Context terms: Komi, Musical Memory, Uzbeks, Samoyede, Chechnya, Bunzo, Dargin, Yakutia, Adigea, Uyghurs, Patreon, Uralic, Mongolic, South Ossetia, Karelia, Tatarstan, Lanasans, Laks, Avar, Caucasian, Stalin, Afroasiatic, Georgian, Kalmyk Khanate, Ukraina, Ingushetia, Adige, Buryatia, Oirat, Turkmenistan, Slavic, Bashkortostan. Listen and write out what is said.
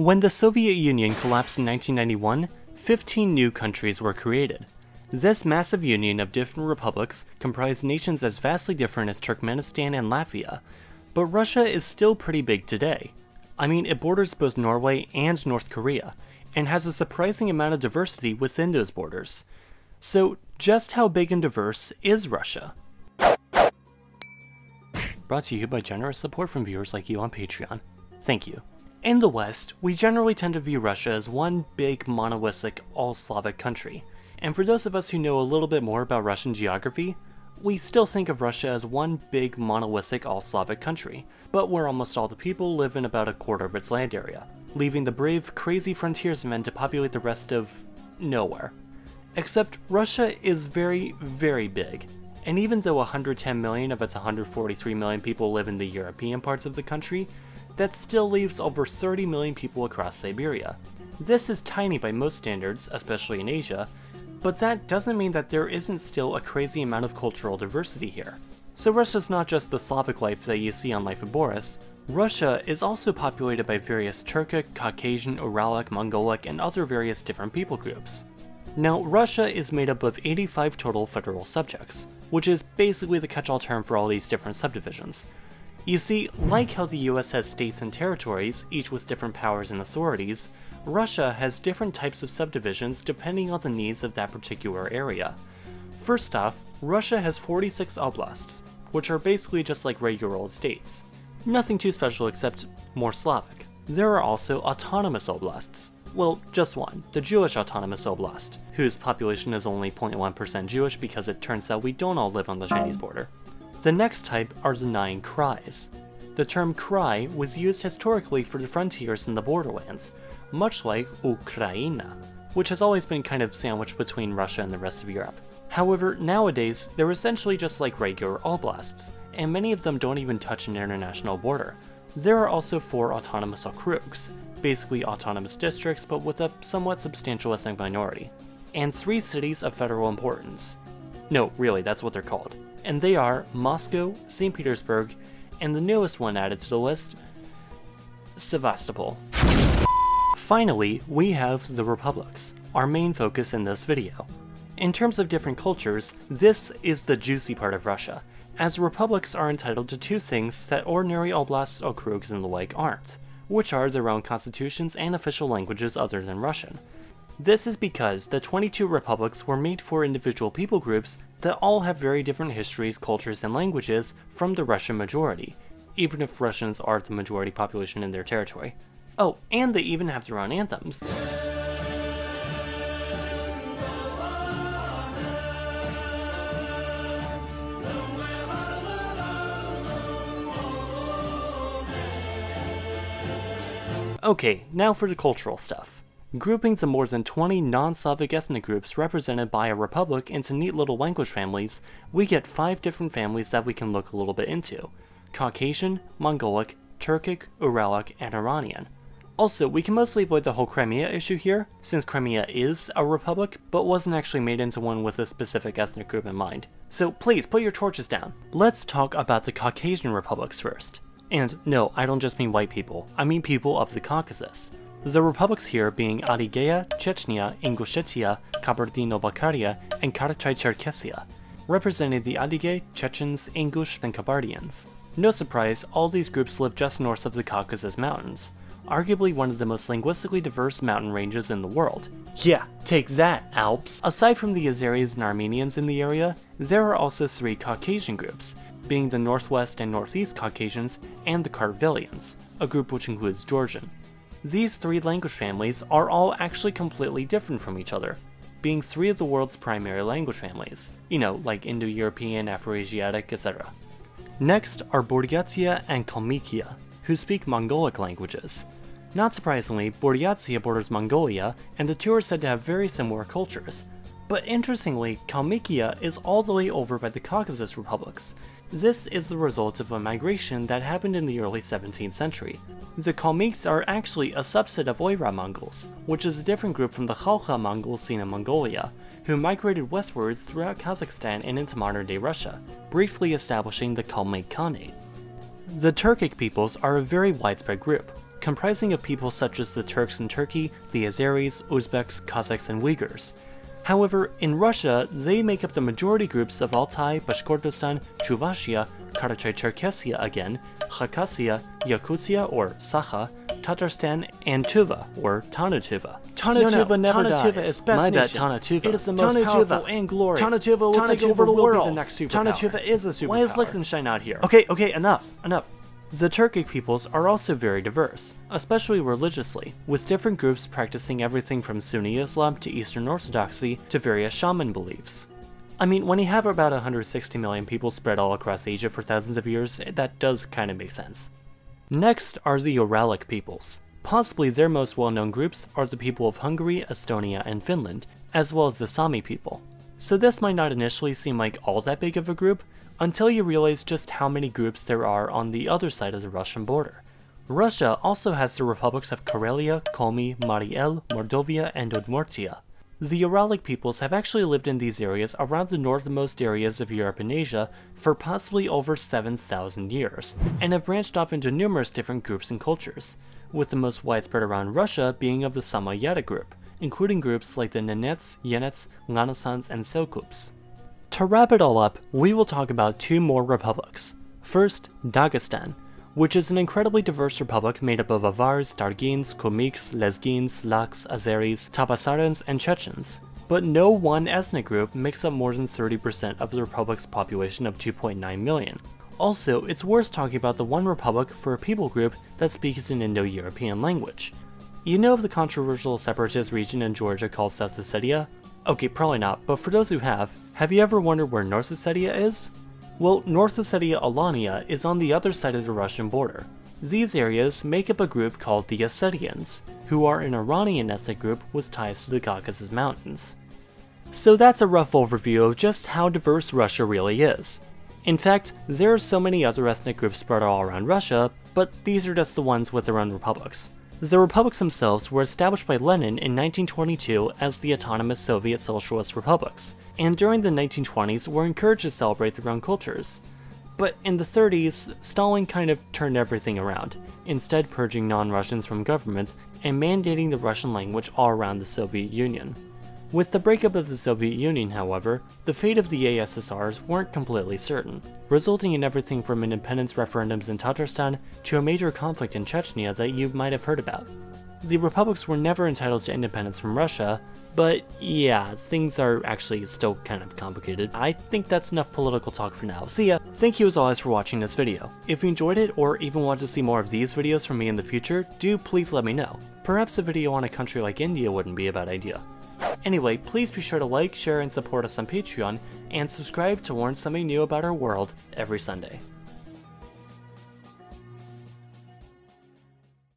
When the Soviet Union collapsed in 1991, 15 new countries were created. This massive union of different republics comprised nations as vastly different as Turkmenistan and Latvia, but Russia is still pretty big today. I mean, it borders both Norway and North Korea, and has a surprising amount of diversity within those borders. So just how big and diverse is Russia? Brought to you by generous support from viewers like you on Patreon. Thank you. In the West, we generally tend to view Russia as one big, monolithic, all-Slavic country. And for those of us who know a little bit more about Russian geography, we still think of Russia as one big, monolithic, all-Slavic country, but where almost all the people live in about a quarter of its land area, leaving the brave, crazy frontiersmen to populate the rest of nowhere. Except Russia is very, very big, and even though 110 million of its 143 million people live in the European parts of the country, that still leaves over 30 million people across Siberia. This is tiny by most standards, especially in Asia, but that doesn't mean that there isn't still a crazy amount of cultural diversity here. So Russia's not just the Slavic life that you see on Life of Boris. Russia is also populated by various Turkic, Caucasian, Uralic, Mongolic, and other various different people groups. Now, Russia is made up of 85 total federal subjects, which is basically the catch-all term for all these different subdivisions. You see, like how the US has states and territories, each with different powers and authorities, Russia has different types of subdivisions depending on the needs of that particular area. First off, Russia has 46 oblasts, which are basically just like regular old states. Nothing too special except more Slavic. There are also autonomous oblasts. Well, just one, the Jewish Autonomous Oblast, whose population is only 0.1% Jewish because it turns out we don't all live on the Chinese border. The next type are the 9 krais. The term krai was used historically for the frontiers and the borderlands, much like Ukraina, which has always been kind of sandwiched between Russia and the rest of Europe. However, nowadays, they're essentially just like regular oblasts, and many of them don't even touch an international border. There are also 4 autonomous okrugs, basically autonomous districts but with a somewhat substantial ethnic minority, and 3 cities of federal importance. No, really, that's what they're called. And they are Moscow, St. Petersburg, and the newest one added to the list, Sevastopol. Finally, we have the republics, our main focus in this video. In terms of different cultures, this is the juicy part of Russia, as republics are entitled to 2 things that ordinary oblasts, okrugs, and the like aren't, which are their own constitutions and official languages other than Russian. This is because the 22 republics were made for individual people groups that all have very different histories, cultures, and languages from the Russian majority, even if Russians are the majority population in their territory. Oh, and they even have their own anthems. Okay, now for the cultural stuff. Grouping the more than 20 non-Slavic ethnic groups represented by a republic into neat little language families, we get 5 different families that we can look a little bit into: Caucasian, Mongolic, Turkic, Uralic, and Iranian. Also, we can mostly avoid the whole Crimea issue here, since Crimea is a republic, but wasn't actually made into one with a specific ethnic group in mind. So please, put your torches down. Let's talk about the Caucasian republics first. And no, I don't just mean white people, I mean people of the Caucasus. The republics here being Adigea, Chechnya, Ingushetia, Kabardino-Balkaria, and Karachay-Cherkessia, representing the Adige, Chechens, Ingush, and Kabardians. No surprise, all these groups live just north of the Caucasus Mountains, arguably one of the most linguistically diverse mountain ranges in the world. Yeah, take that, Alps! Aside from the Azeris and Armenians in the area, there are also 3 Caucasian groups, being the Northwest and Northeast Caucasians and the Kartvelians, a group which includes Georgian. These 3 language families are all actually completely different from each other, being 3 of the world's primary language families, you know, like Indo-European, Afroasiatic, etc. Next are Buryatia and Kalmykia, who speak Mongolic languages. Not surprisingly, Buryatia borders Mongolia, and the 2 are said to have very similar cultures. But interestingly, Kalmykia is all the way over by the Caucasus republics. This is the result of a migration that happened in the early 17th century. The Kalmyks are actually a subset of Oirat Mongols, which is a different group from the Khalkha Mongols seen in Mongolia, who migrated westwards throughout Kazakhstan and into modern-day Russia, briefly establishing the Kalmyk Khanate. The Turkic peoples are a very widespread group, comprising of people such as the Turks in Turkey, the Azeris, Uzbeks, Cossacks, and Uyghurs. However, in Russia, they make up the majority groups of Altai, Bashkortostan, Chuvashia, Karachay-Cherkessia again, Khakassia, Yakutia or Saha, Tatarstan, and Tuva or Tannu Tuva. Tannu Tuva never dies. Is best My nation. Bet Tannu Tuva. It is the most powerful and glorious. Tannu Tuva will take over the world. The next superpower. Tannu Tuva is a superpower. Why is Liechtenstein out here? Okay, enough. The Turkic peoples are also very diverse, especially religiously, with different groups practicing everything from Sunni Islam to Eastern Orthodoxy to various shaman beliefs. I mean, when you have about 160 million people spread all across Asia for thousands of years, that does kind of make sense. Next are the Uralic peoples. Possibly their most well-known groups are the people of Hungary, Estonia, and Finland, as well as the Sami people. So this might not initially seem like all that big of a group, until you realize just how many groups there are on the other side of the Russian border. Russia also has the republics of Karelia, Komi, Mariel, Mordovia, and Udmurtia. The Uralic peoples have actually lived in these areas around the northernmost areas of Europe and Asia for possibly over 7,000 years, and have branched off into numerous different groups and cultures, with the most widespread around Russia being of the Samoyede group, including groups like the Nenets, Yenets, Lanasans, and Selkups. To wrap it all up, we will talk about two more republics. First, Dagestan, which is an incredibly diverse republic made up of Avars, Dargins, Kumiks, Lezgins, Laks, Azeris, Tabasarans, and Chechens, but no one ethnic group makes up more than 30% of the republic's population of 2.9 million. Also, it's worth talking about the one republic for a people group that speaks an Indo-European language. You know of the controversial separatist region in Georgia called South Ossetia? Okay, probably not, but for those who have you ever wondered where North Ossetia is? Well, North Ossetia-Alania is on the other side of the Russian border. These areas make up a group called the Ossetians, who are an Iranian ethnic group with ties to the Caucasus Mountains. So that's a rough overview of just how diverse Russia really is. In fact, there are so many other ethnic groups spread all around Russia, but these are just the ones with their own republics. The republics themselves were established by Lenin in 1922 as the autonomous Soviet Socialist Republics, and during the 1920s were encouraged to celebrate their own cultures. But in the 30s, Stalin kind of turned everything around, instead purging non-Russians from government and mandating the Russian language all around the Soviet Union. With the breakup of the Soviet Union, however, the fate of the ASSRs weren't completely certain, resulting in everything from independence referendums in Tatarstan to a major conflict in Chechnya that you might have heard about. The republics were never entitled to independence from Russia, but yeah, things are actually still kind of complicated. I think that's enough political talk for now. See ya! Thank you as always for watching this video. If you enjoyed it or even want to see more of these videos from me in the future, do please let me know. Perhaps a video on a country like India wouldn't be a bad idea. Anyway, please be sure to like, share, and support us on Patreon, and subscribe to learn something new about our world every Sunday.